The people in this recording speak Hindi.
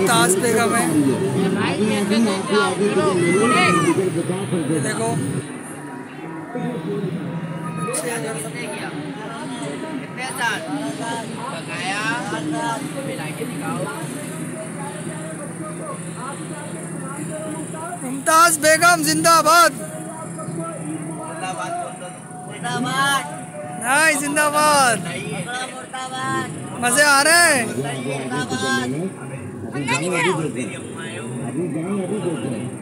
मुमताज बेगम है। देखो मुमताज बेगम जिंदाबाद। नहीं जिंदाबाद। मजे आ रहे हैं। जिंदाबाद।